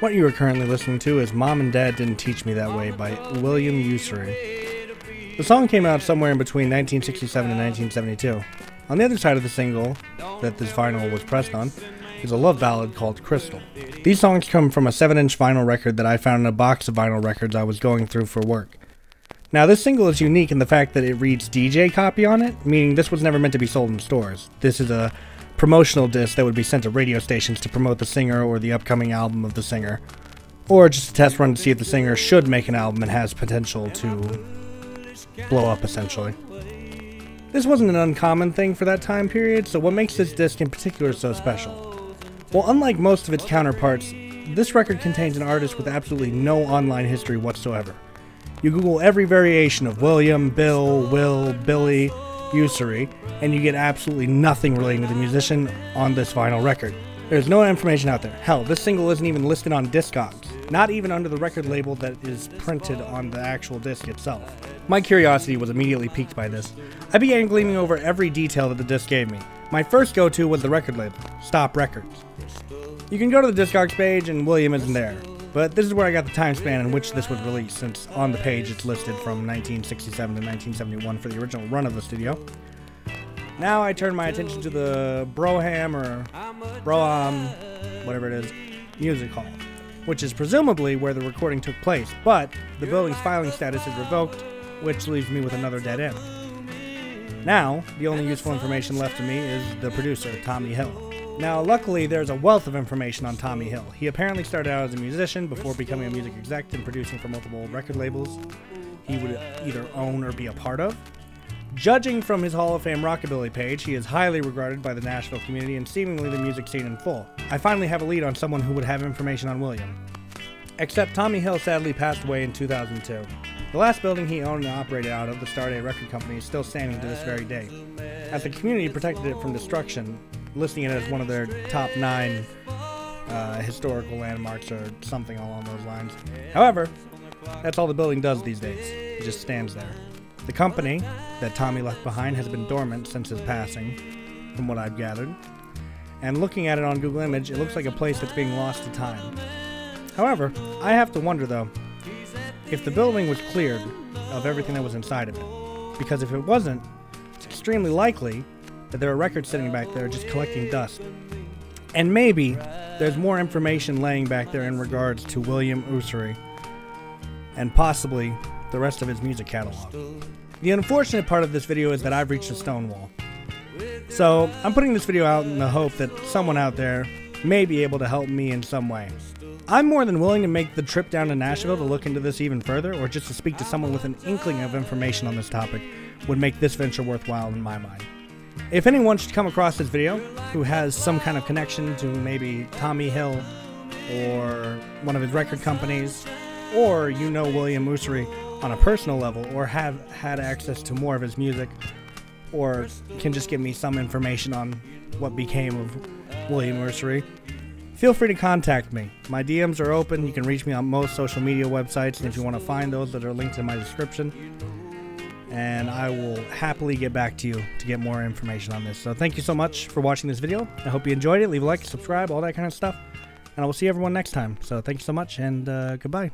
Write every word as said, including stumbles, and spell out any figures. What you are currently listening to is Mom and Dad Didn't Teach Me That Way by William Usery. The song came out somewhere in between nineteen sixty-seven and nineteen seventy-two. On the other side of the single that this vinyl was pressed on is a love ballad called Crystal. These songs come from a seven inch vinyl record that I found in a box of vinyl records I was going through for work. Now, this single is unique in the fact that it reads D J copy on it, meaning this was never meant to be sold in stores. This is a promotional disc that would be sent to radio stations to promote the singer or the upcoming album of the singer, or just a test run to see if the singer should make an album and has potential to blow up, essentially. This wasn't an uncommon thing for that time period, so what makes this disc in particular so special? Well, unlike most of its counterparts, this record contains an artist with absolutely no online history whatsoever. You Google every variation of William, Bill, Will, Billy, Usery, and you get absolutely nothing relating to the musician on this vinyl record. There's no information out there. Hell, this single isn't even listed on Discogs, not even under the record label that is printed on the actual disc itself. My curiosity was immediately piqued by this. I began gleaning over every detail that the disc gave me. My first go-to was the record label, Stop Records. You can go to the Discogs page and William isn't there, but this is where I got the time span in which this would release, since on the page it's listed from nineteen sixty-seven to nineteen seventy-one for the original run of the studio. Now I turn my attention to the Broham or Broham, whatever it is, music hall, which is presumably where the recording took place, but the building's filing status is revoked, which leaves me with another dead end. Now, the only useful information left to me is the producer, Tommy Hill. Now, luckily, there's a wealth of information on Tommy Hill. He apparently started out as a musician before becoming a music exec and producing for multiple record labels he would either own or be a part of. Judging from his Hall of Fame Rockabilly page, he is highly regarded by the Nashville community and seemingly the music scene in full. I finally have a lead on someone who would have information on William. Except Tommy Hill sadly passed away in two thousand two. The last building he owned and operated out of, the Starday Record Company, is still standing to this very day, as the community protected it from destruction, listing it as one of their top nine uh, historical landmarks or something along those lines. However, that's all the building does these days. It just stands there. The company that Tommy left behind has been dormant since his passing, from what I've gathered. And looking at it on Google Image, it looks like a place that's being lost to time. However, I have to wonder, though, if the building was cleared of everything that was inside of it. Because if it wasn't, it's extremely likely that there are records sitting back there just collecting dust. And maybe there's more information laying back there in regards to William Usery and possibly the rest of his music catalog. The unfortunate part of this video is that I've reached a stone wall. So I'm putting this video out in the hope that someone out there may be able to help me in some way. I'm more than willing to make the trip down to Nashville to look into this even further, or just to speak to someone with an inkling of information on this topic would make this venture worthwhile in my mind. If anyone should come across this video who has some kind of connection to maybe Tommy Hill or one of his record companies, or you know William Usery on a personal level or have had access to more of his music, or can just give me some information on what became of William Usery, feel free to contact me. My D Ms are open. You can reach me on most social media websites, and if you want to find those, that are linked in my description. And I will happily get back to you to get more information on this. So thank you so much for watching this video. I hope you enjoyed it. Leave a like, subscribe, all that kind of stuff. And I will see everyone next time. So thank you so much, and uh, goodbye.